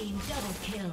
Double kill.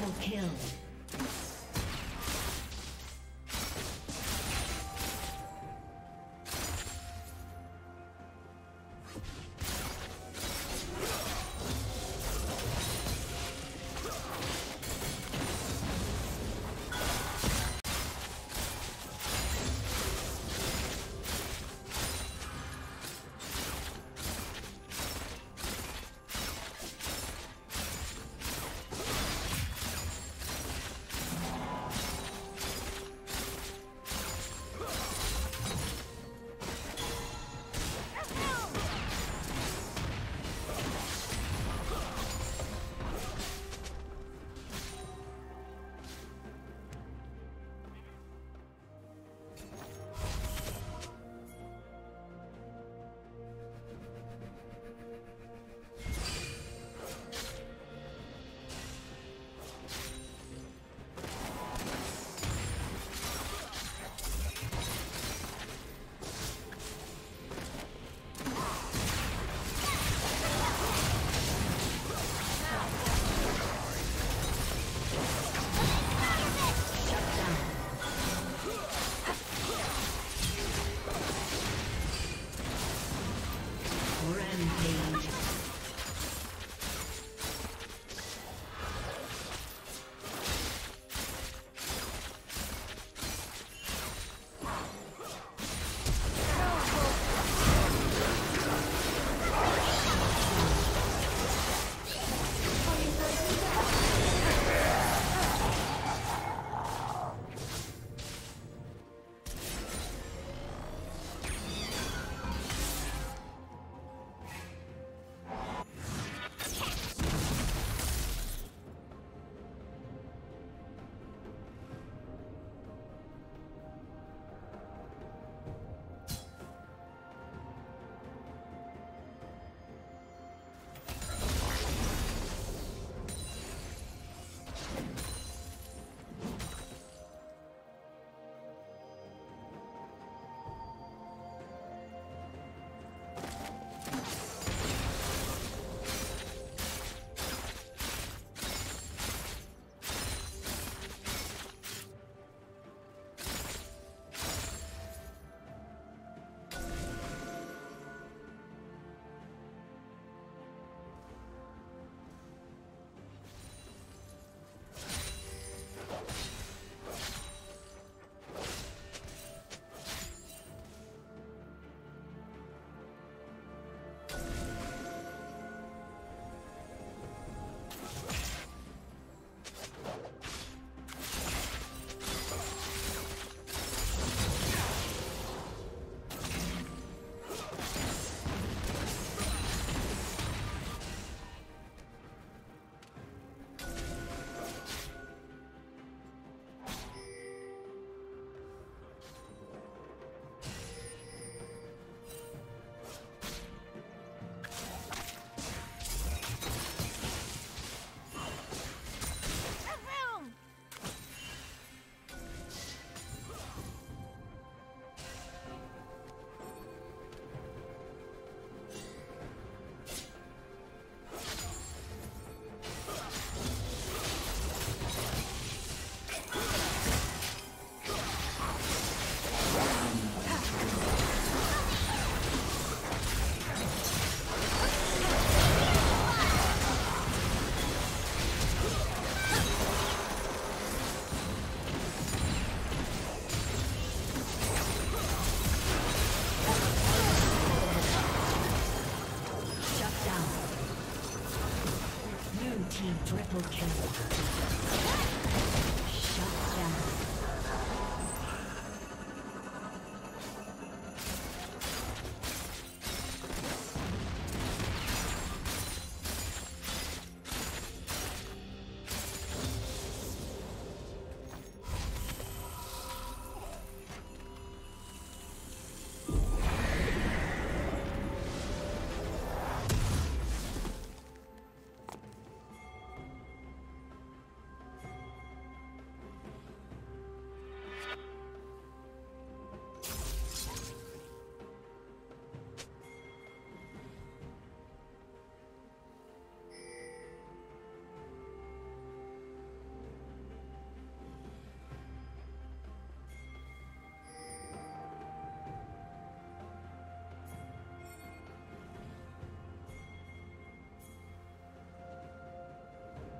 Double kill. Triple kill. Shut down.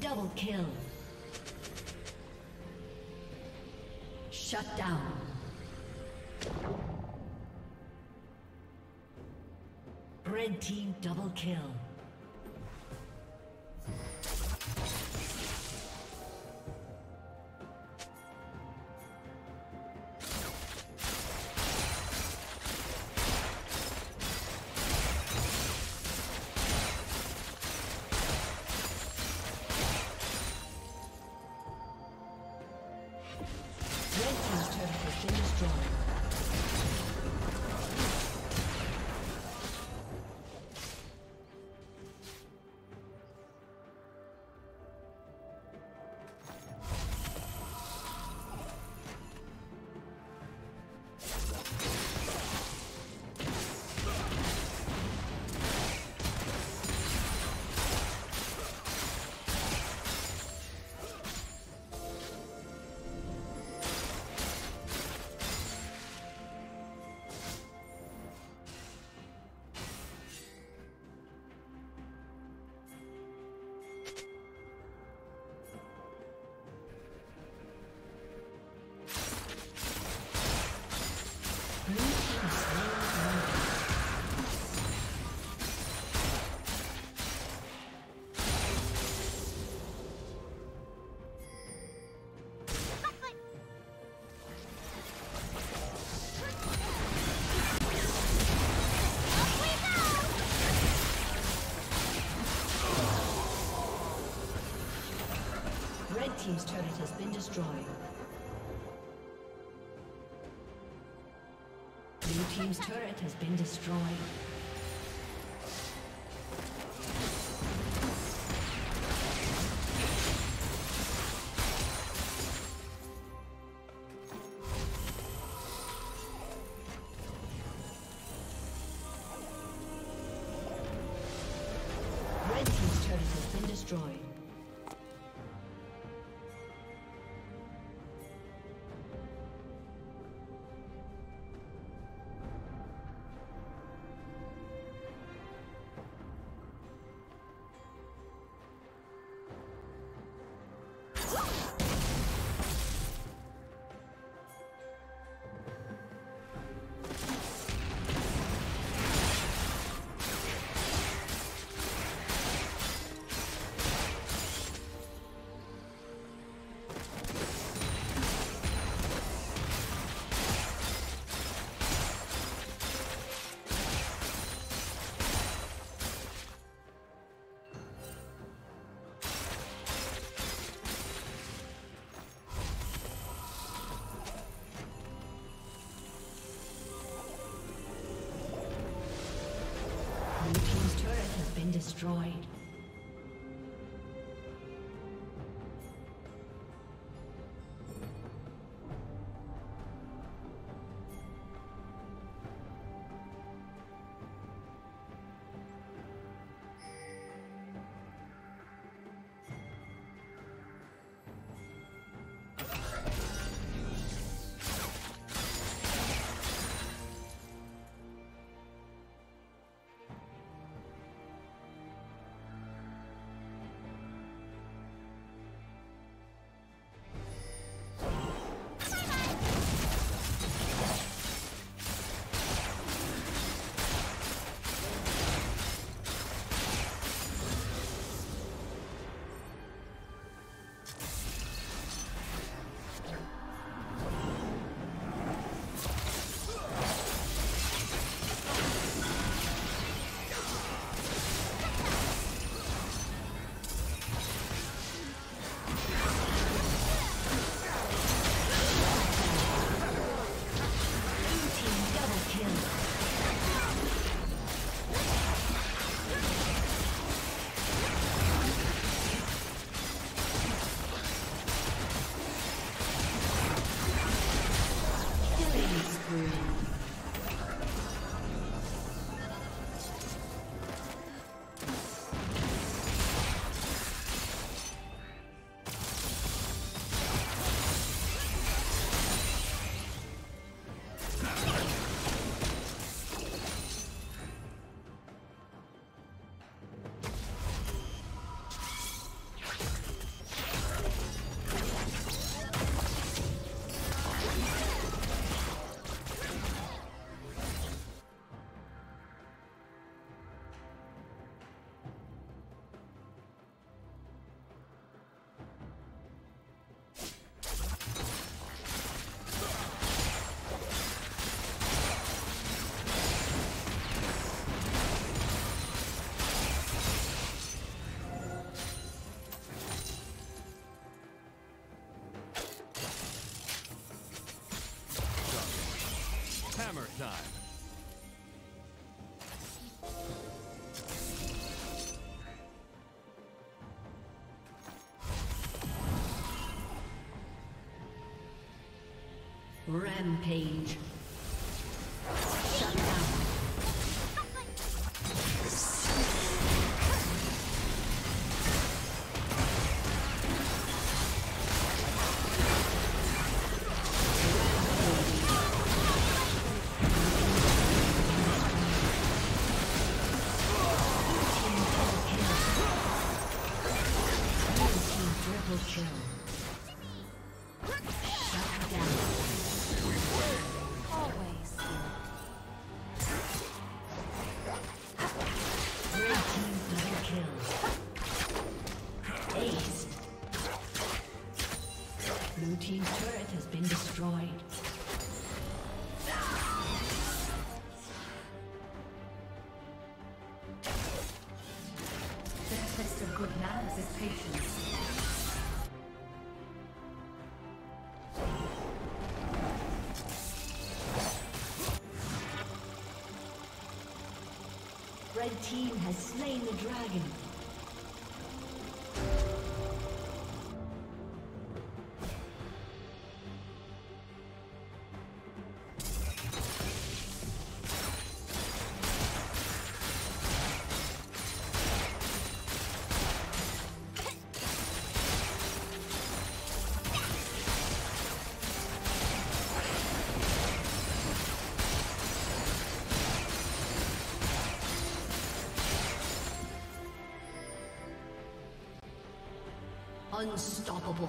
Double kill. Shut down. Red team double kill. Team's turret has been destroyed. Blue team's turret has been destroyed. Red team's turret has been destroyed. Destroyed. Hammer time. Rampage. Shut down. Red team has slain the dragon. Unstoppable.